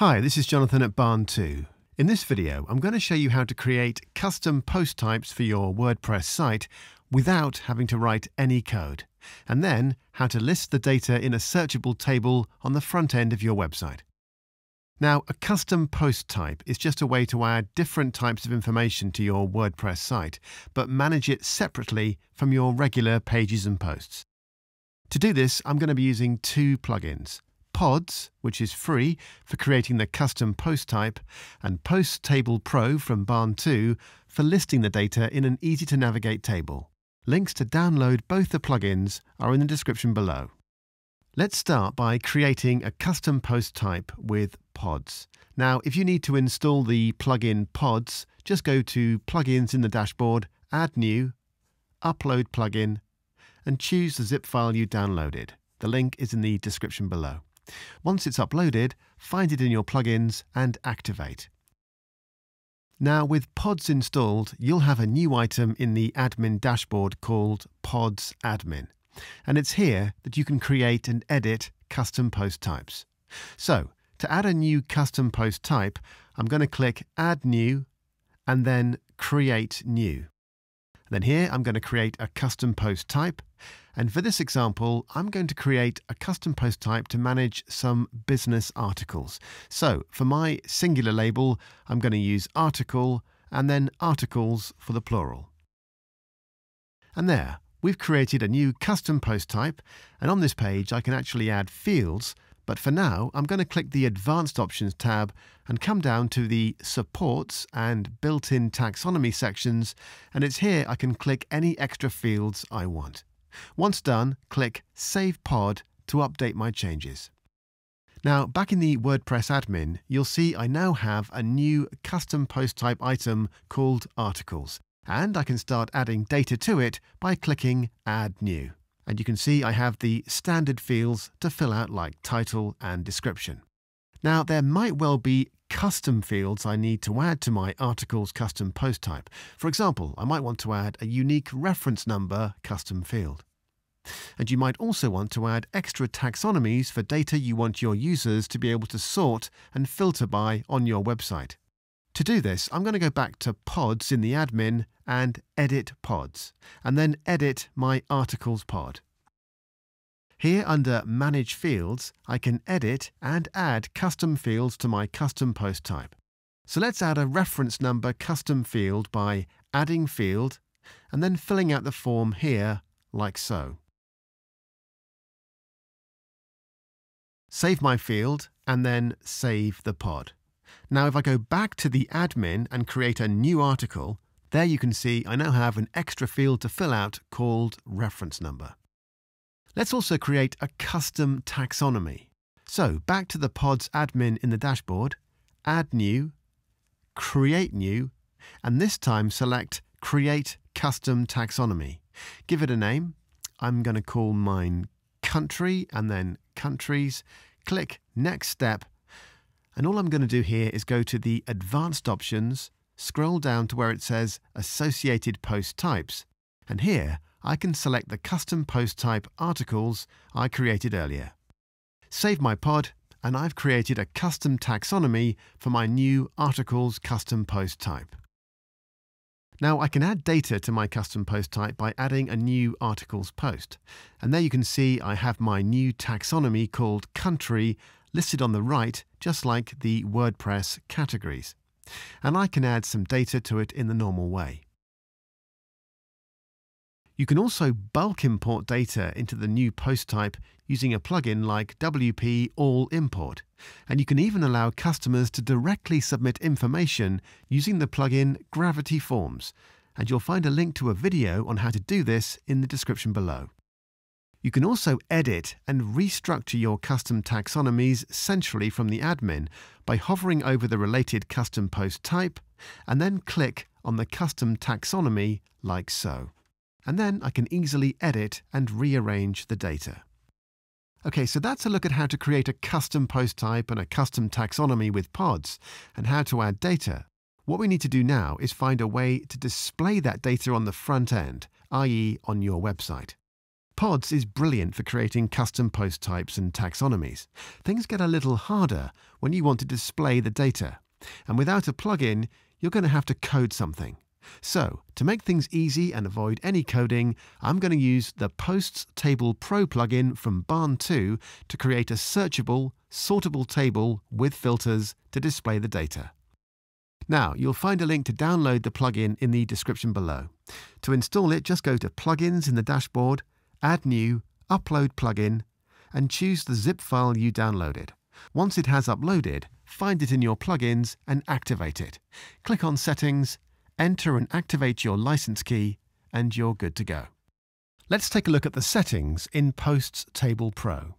Hi, this is Jonathan at Barn2. In this video, I'm going to show you how to create custom post types for your WordPress site without having to write any code, and then how to list the data in a searchable table on the front end of your website. Now, a custom post type is just a way to add different types of information to your WordPress site, but manage it separately from your regular pages and posts. To do this, I'm going to be using two plugins, Pods, which is free for creating the custom post type, and Post Table Pro from Barn2 for listing the data in an easy-to-navigate table. Links to download both the plugins are in the description below. Let's start by creating a custom post type with Pods. Now, if you need to install the plugin Pods, just go to Plugins in the dashboard, Add New, Upload Plugin, and choose the zip file you downloaded. The link is in the description below. Once it's uploaded, find it in your plugins and activate. Now, with Pods installed, you'll have a new item in the admin dashboard called Pods Admin. And it's here that you can create and edit custom post types. So, to add a new custom post type, I'm going to click Add New and then Create New. And then here I'm going to create a custom post type. And for this example, I'm going to create a custom post type to manage some business articles. So, for my singular label, I'm going to use article and then articles for the plural. And there. We've created a new custom post type, and on this page I can actually add fields, but for now I'm going to click the Advanced Options tab and come down to the Supports and Built-in Taxonomy sections, and it's here I can click any extra fields I want. Once done, click Save Pod to update my changes. Now, back in the WordPress admin, you'll see I now have a new custom post type item called Articles. And I can start adding data to it by clicking Add New. And you can see I have the standard fields to fill out, like title and description. Now, there might well be custom fields I need to add to my article's custom post type. For example, I might want to add a unique reference number custom field. And you might also want to add extra taxonomies for data you want your users to be able to sort and filter by on your website. To do this, I'm going to go back to Pods in the admin and Edit Pods, and then edit my Articles pod. Here under Manage Fields, I can edit and add custom fields to my custom post type. So let's add a reference number custom field by adding field and then filling out the form here, like so. Save my field and then save the pod. Now, if I go back to the admin and create a new article, there you can see I now have an extra field to fill out called reference number. Let's also create a custom taxonomy. So, back to the Pods admin in the dashboard, Add New, Create New, and this time select Create Custom Taxonomy. Give it a name. I'm going to call mine Country and then Countries. Click Next Step. And all I'm going to do here is go to the Advanced Options, scroll down to where it says Associated Post Types, and here I can select the custom post type Articles I created earlier. Save my pod, and I've created a custom taxonomy for my new Articles custom post type. Now, I can add data to my custom post type by adding a new Articles post. And there you can see I have my new taxonomy called Country listed on the right, just like the WordPress categories. And I can add some data to it in the normal way. You can also bulk import data into the new post type using a plugin like WP All Import. And you can even allow customers to directly submit information using the plugin Gravity Forms. And you'll find a link to a video on how to do this in the description below. You can also edit and restructure your custom taxonomies centrally from the admin by hovering over the related custom post type and then click on the custom taxonomy like so. And then I can easily edit and rearrange the data. Okay, so that's a look at how to create a custom post type and a custom taxonomy with Pods and how to add data. What we need to do now is find a way to display that data on the front end, i.e. on your website. Pods is brilliant for creating custom post types and taxonomies. Things get a little harder when you want to display the data. And without a plugin, you're going to have to code something. So, to make things easy and avoid any coding, I'm going to use the Post Table Pro plugin from Barn2 to create a searchable, sortable table with filters to display the data. Now, you'll find a link to download the plugin in the description below. To install it, just go to Plugins in the dashboard, Add New, Upload Plugin, and choose the zip file you downloaded. Once it has uploaded, find it in your plugins and activate it. Click on Settings, enter and activate your license key, and you're good to go. Let's take a look at the settings in Post Table Pro.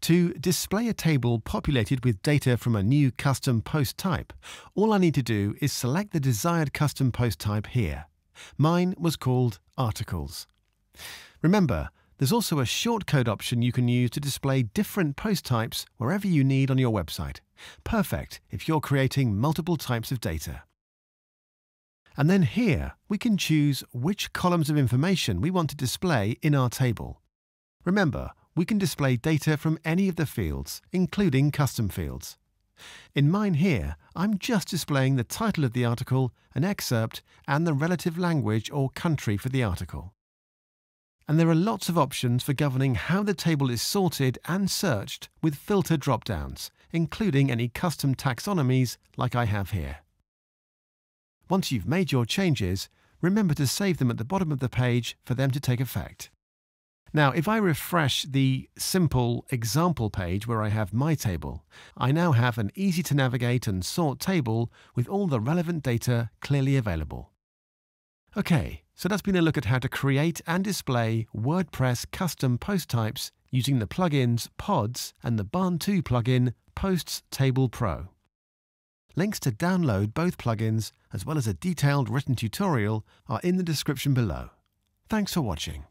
To display a table populated with data from a new custom post type, all I need to do is select the desired custom post type here. Mine was called Articles. Remember, there's also a shortcode option you can use to display different post types wherever you need on your website. Perfect if you're creating multiple types of data. And then here, we can choose which columns of information we want to display in our table. Remember, we can display data from any of the fields, including custom fields. In mine here, I'm just displaying the title of the article, an excerpt, and the relative language or country for the article. And there are lots of options for governing how the table is sorted and searched with filter drop-downs, including any custom taxonomies like I have here. Once you've made your changes, remember to save them at the bottom of the page for them to take effect. Now, if I refresh the simple example page where I have my table, I now have an easy-to-navigate and sort table with all the relevant data clearly available. Okay, so that's been a look at how to create and display WordPress custom post types using the plugins Pods and the Barn2 plugin Post Table Pro. Links to download both plugins, as well as a detailed written tutorial, are in the description below. Thanks for watching.